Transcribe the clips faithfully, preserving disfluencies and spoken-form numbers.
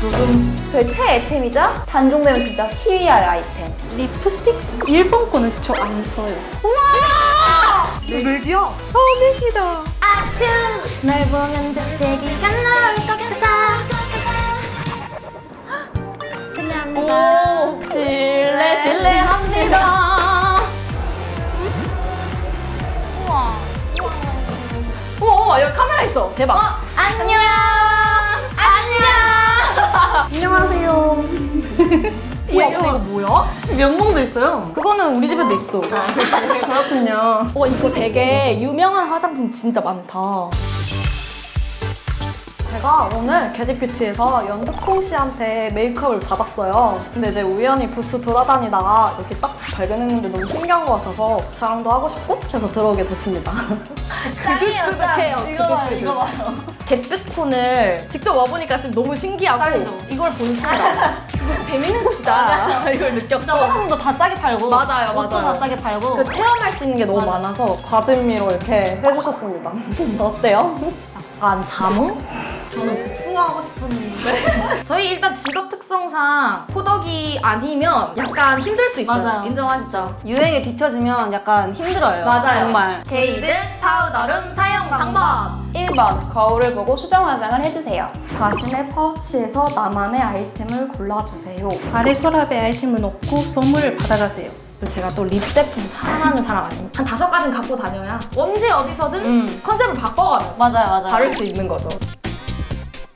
누둠. 저희 최애 아이템이자 단종되면 진짜 시위할 아이템. 립스틱? 일본거는 저 안 써요. 우와! 네. 맥이야? 어, 맥이다. 아츄! 널 보면 재채기가 나올 것 같다. 끝납니다. 오, 실례, 실례합니다. 우와, 여기 카메라 있어. 대박. 어, 안녕. 안녕. 안녕하세요. 우와, 근데 이거 뭐야? 면봉도 있어요. 그거는 우리 집에도 있어. 아, 그렇군요. 어, 이거 되게 유명한 화장품 진짜 많다. 제가 오늘 겟잇뷰티에서 연두콩 씨한테 메이크업을 받았어요. 근데 이제 우연히 부스 돌아다니다가 이렇게 딱 발견했는데 너무 신기한 것 같아서 자랑도 하고 싶고 그래서 들어오게 됐습니다. 그득그득해요. 이거 봐요, 이거 봐요. 겟뷰콘을 직접 와보니까 지금 너무 신기하고 딸이죠. 이걸 보니까 이거 재밌는 곳이다 이걸 느꼈고 화장품도 다 싸게 팔고 맞아요, 맞아요. 다 싸게 팔고 체험할 수 있는 게 너무 맞아요. 많아서 과즙미로 이렇게 해주셨습니다. 어때요? 약간 자몽? 저는 복숭아 하고 싶었는데 저희 일단 직업 특성상 코덕이 아니면 약간 힘들 수 있어요. 맞아요. 인정하시죠? 유행에 뒤처지면 약간 힘들어요. 맞아요. 정말. 게이드 파우더룸 사용 방법! 일 번 거울을 보고 수정 화장을 해주세요. 자신의 파우치에서 나만의 아이템을 골라주세요. 아래 서랍에 아이템을 넣고 선물을 받아가세요. 제가 또 립 제품 사랑하는 사람 아니에요? 한 다섯 가지는 갖고 다녀야 언제 어디서든 음. 컨셉을 바꿔가면서 맞아요, 맞아요. 바를 수 있는 거죠.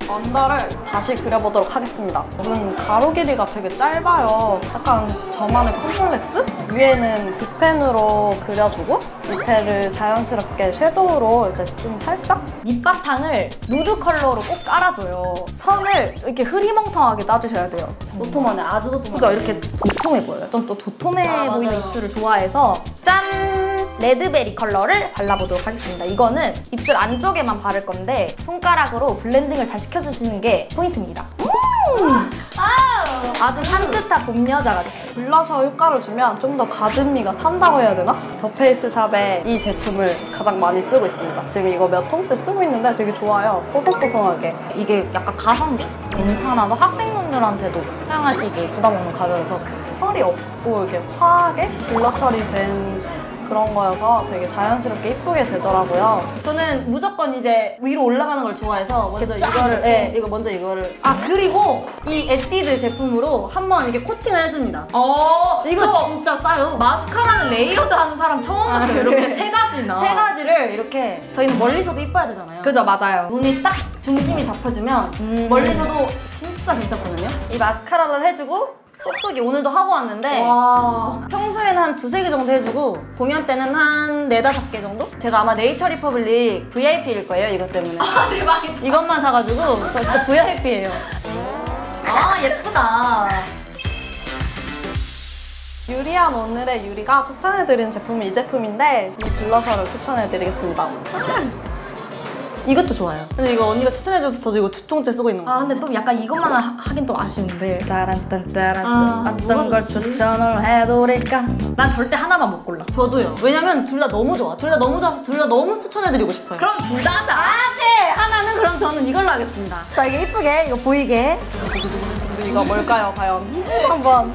언더를 다시 그려보도록 하겠습니다. 눈 가로 길이가 되게 짧아요. 약간 저만의 콤플렉스? 위에는 붓펜으로 그려주고 밑에를 자연스럽게 섀도우로 이제 좀 살짝? 밑바탕을 누드 컬러로 꼭 깔아줘요. 선을 이렇게 흐리멍텅하게 따주셔야 돼요. 도톰하네, 아주 도톰하네. 그죠, 이렇게 도톰해 보여요. 좀 또 도톰해 아, 보이는 맞아요. 입술을 좋아해서 짠! 레드베리 컬러를 발라보도록 하겠습니다. 이거는 입술 안쪽에만 바를 건데 손가락으로 블렌딩을 잘 시켜주시는 게 포인트입니다. 음! 아주 산뜻한 봄 여자가 됐어요. 블러셔 효과를 주면 좀 더 과즙미가 산다고 해야 되나? 더페이스샵에 이 제품을 가장 많이 쓰고 있습니다. 지금 이거 몇 통째 쓰고 있는데 되게 좋아요. 뽀송뽀송하게. 이게 약간 가성비 괜찮아서 학생분들한테도 사용하시기 부담 없는 가격에서 펄이 없고 이렇게 화하게 블러 처리된 그런 거여서 되게 자연스럽게 이쁘게 되더라고요. 저는 무조건 이제 위로 올라가는 걸 좋아해서 먼저 이거를, 네, 이거 먼저 이거를. 아, 그리고 이 에뛰드 제품으로 한번 이렇게 코팅을 해줍니다. 어, 이거 진짜 싸요. 마스카라는 레이어드 하는 사람 처음 봤어요. 아, 이렇게 세 가지나. 세 가지를 이렇게. 저희는 멀리서도 이뻐야 되잖아요. 그죠, 맞아요. 눈이 딱 중심이 잡혀주면 음. 멀리서도 진짜 괜찮거든요. 이 마스카라를 해주고. 쏙쏙이 오늘도 하고 왔는데 와. 평소에는 한 두세 개 정도 해주고 공연 때는 한 네다섯 개 정도? 제가 아마 네이처리퍼블릭 브이아이피일 거예요, 이것 때문에. 아, 대박이다. 이것만 사가지고 저 진짜 브이아이피예요. 아, 예쁘다. 유리한 오늘의 유리가 추천해드리는 제품은 이 제품인데 이 블러셔를 추천해드리겠습니다. 이것도 좋아요. 근데 이거 언니가 추천해줘서 저도 이거 두 통째 쓰고 있는 거예요. 아, 근데 또 약간 이것만 하긴 또 아쉬운데. 따란딴따란 아, 어떤 걸 추천을 해드릴까? 난 절대 하나만 못 골라. 저도요. 왜냐면 둘 다 너무 좋아. 둘 다 너무 좋아서 둘 다 너무 추천해드리고 싶어요. 그럼 둘 다 하자. 아, 네. 하나는 그럼 저는 이걸로 하겠습니다. 자, 이게 이쁘게, 이거 보이게. 이거 뭘까요, 과연? 한번.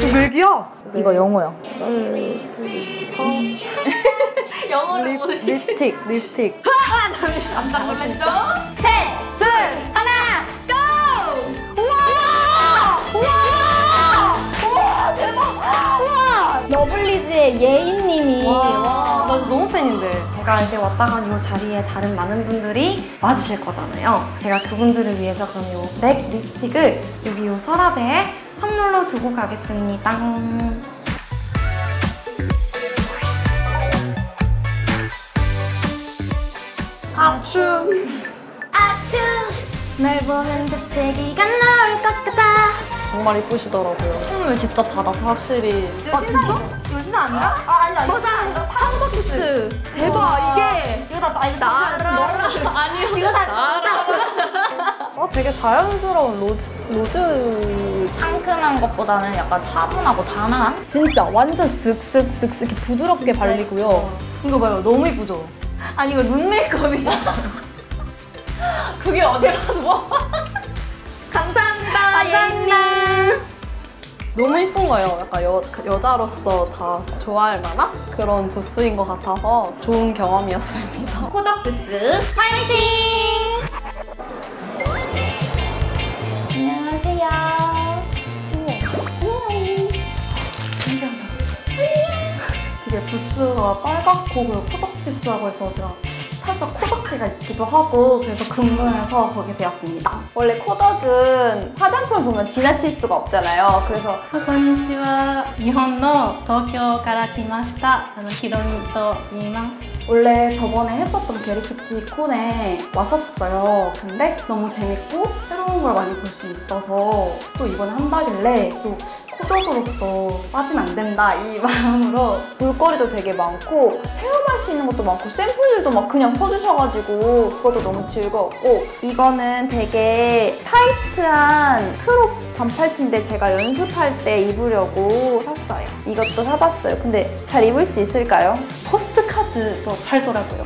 이거 맥이야? 이거 영어요. 영어를 립, 보는 립스틱, 립스틱. 깜짝 놀랐죠? 셋, 둘, 하나, 고! 우와! 우와! 우와! 대박! 우와! 러블리즈의 예인님이. 와, 나 너무 팬인데. 제가 이제 왔다 간 이 자리에 다른 많은 분들이 와주실 거잖아요. 제가 그분들을 위해서 그럼 이 맥 립스틱을 여기 이 서랍에 선물로 두고 가겠습니다. 아츄 아츄 널 보면 재채기가 나올 것 같아. 정말 이쁘시더라고요. 선물 직접 받아서 확실히. 아, 진짜? 이거 신상 아니야? 아, 아니다. 맞아. 파운더키스. 대박. 이게 이거 다 아니 나라 아니요. 이거 다 나라. 어, 되게 자연스러운 로즈 로즈. 상큼한 것보다는 약간 차분하고 단아한. 진짜 완전 슥슥슥슥 이렇게 부드럽게 발리고요. 이거 봐요. 너무 이쁘죠? 아니, 이거 눈 메이크업이야. 그게 어디 가서 뭐? 감사합니다. 감사합니다. 너무 예쁜 거예요. 약간 여, 여자로서 다 좋아할 만한 그런 부스인 것 같아서 좋은 경험이었습니다. 코덕 부스 화이팅! 안녕하세요. 되게 부스가 빨갛고 코덕 부스라고 해서 제가 살짝 코덕티가 있기도 하고 그래서 궁금해서 보게 되었습니다. 원래 코덕은 화장품 보면 지나칠 수가 없잖아요. 그래서 안녕하세요. 일본의 도쿄から来ました. 히로미토입니다. 원래 저번에 했었던 겟잇뷰티콘에 왔었어요. 근데 너무 재밌고 새로운 걸 많이 볼 수 있어서 또 이번에 한다길래 또 코덕으로서 빠지면 안 된다 이 마음으로 볼거리도 되게 많고 체험할 수 있는 것도 많고 샘플들도 막 그냥 퍼주셔가지고 그것도 너무 즐거웠고, 이거는 되게 타이트한 크롭 반팔티인데 제가 연습할 때 입으려고 샀어요. 이것도 사봤어요. 근데 잘 입을 수 있을까요? 포스트 카드도 팔더라고요.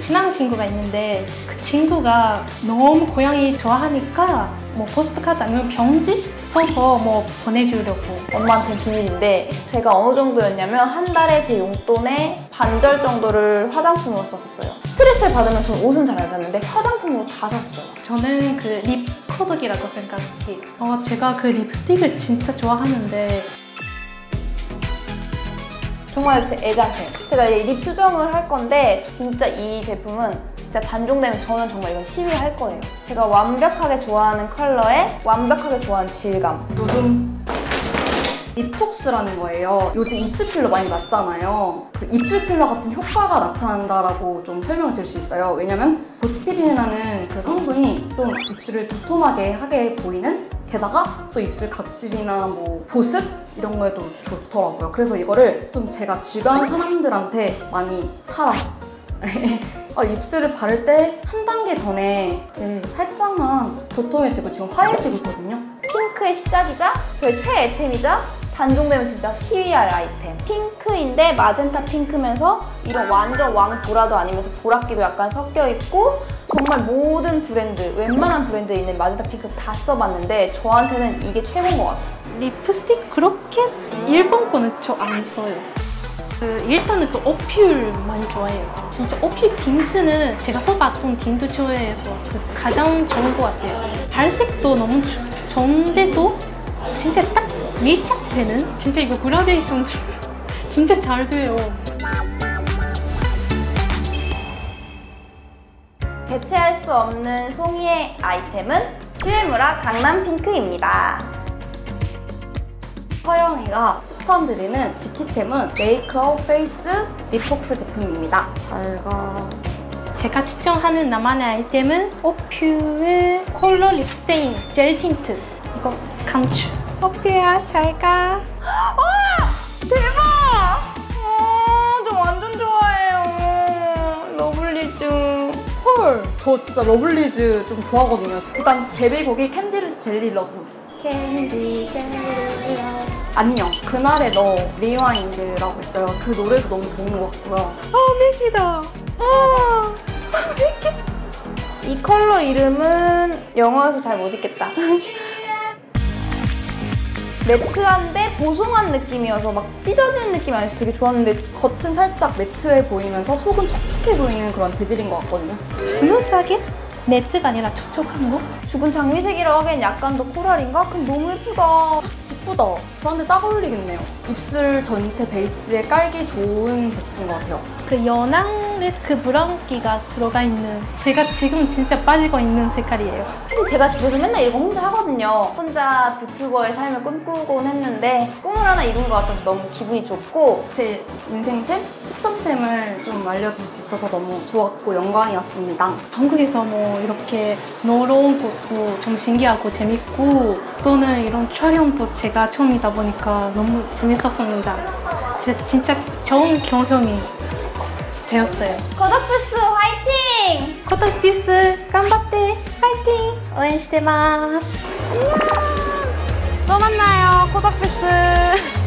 친한 친구가 있는데 그 친구가 너무 고양이 좋아하니까 뭐 포스트 카드 아니면 편지 써서 뭐 보내주려고. 엄마한테 비밀인데 제가 어느 정도였냐면 한 달에 제 용돈의 반절 정도를 화장품으로 썼었어요. 스트레스를 받으면 저는 옷은 잘 안 샀는데 화장품으로 다 샀어요. 저는 그 립 코덕이라고 생각해요. 어, 제가 그 립스틱을 진짜 좋아하는데 정말 제 애자세. 제가 이제 립 수정을 할 건데 진짜 이 제품은 진짜 단종되면 저는 정말 이건 시위할 거예요. 제가 완벽하게 좋아하는 컬러에 완벽하게 좋아하는 질감. 누둠 립톡스라는 거예요. 요즘 입술 필러 많이 맞잖아요. 그 입술 필러 같은 효과가 나타난다라고 좀 설명을 드릴 수 있어요. 왜냐면 보스피린이라는 그 성분이 좀 입술을 도톰하게 하게 보이는, 게다가 또 입술 각질이나 뭐 보습 이런 거에도 좋더라고요. 그래서 이거를 좀 제가 주변 사람들한테 많이 사라. 어, 입술을 바를 때 한 단계 전에 이렇게 살짝만 도톰해지고 지금 화해지고 있거든요. 핑크의 시작이자 저의 최애 아이템이자 단종되면 진짜 시위할 아이템. 핑크인데 마젠타 핑크면서 이런 완전 왕보라도 아니면서 보랏기도 약간 섞여있고 정말 모든 브랜드, 웬만한 브랜드에 있는 마젠타 핑크 다 써봤는데 저한테는 이게 최고인 것 같아요. 립스틱 그렇게 일본 거는 저 안 써요. 그 일단은 그 어퓨 많이 좋아해요. 진짜 어퓨 틴트는 제가 써봤던 틴트 중에서 그 가장 좋은 것 같아요. 발색도 너무 좋은데도 진짜 딱 밀착되는? 진짜 이거 그라데이션 진짜 잘 돼요. 대체할 수 없는 송이의 아이템은 슈에무라 강남 핑크입니다. 서영이가 추천드리는 뷰티템은 메이크업 페이스 립톡스 제품입니다. 잘 가. 제가 추천하는 나만의 아이템은 어퓨의 컬러 립스테인 젤 틴트. 이거 강추. 어퓨야 잘 가. 와 대박! 오, 저 완전 좋아해요. 러블리즈. 헐, 저 진짜 러블리즈 좀 좋아하거든요. 일단 데뷔곡이 캔디젤리 러브. 캔디젤리 안녕 그날의 너 리와인드라고 있어요. 그 노래도 너무 좋은 것 같고요. 아 맥이다. 아 맥이. 이 컬러 이름은 영어여서 잘 못 읽겠다. 매트한데 보송한 느낌이어서 막 찢어지는 느낌이 아니어서 되게 좋았는데 겉은 살짝 매트해 보이면서 속은 촉촉해 보이는 그런 재질인 것 같거든요. 스무스하게? 매트가 아니라 촉촉한 거? 죽은 장미색이라고 하기엔 약간 더 코랄인가? 그럼 너무 예쁘다. 예쁘다. 저한테 딱 어울리겠네요. 입술 전체 베이스에 깔기 좋은 제품인 것 같아요. 그 연한 그 브라운기가 들어가 있는, 제가 지금 진짜 빠지고 있는 색깔이에요. 제가 집에서 맨날 이거 혼자 하거든요. 혼자 뷰튜버의 삶을 꿈꾸곤 했는데 꿈을 하나 이룬 것 같아서 너무 기분이 좋고 제 인생템? 추천템을 좀 알려줄 수 있어서 너무 좋았고 영광이었습니다. 한국에서 뭐 이렇게 놀러온 것도 좀 신기하고 재밌고 또는 이런 촬영도 제가 처음이다 보니까 너무 재밌었습니다. 진짜, 진짜 좋은 경험이 되었어요. 코덕부스 화이팅! 코덕부스 깜바떼 화이팅! 응원してます. 또 만나요 코덕부스.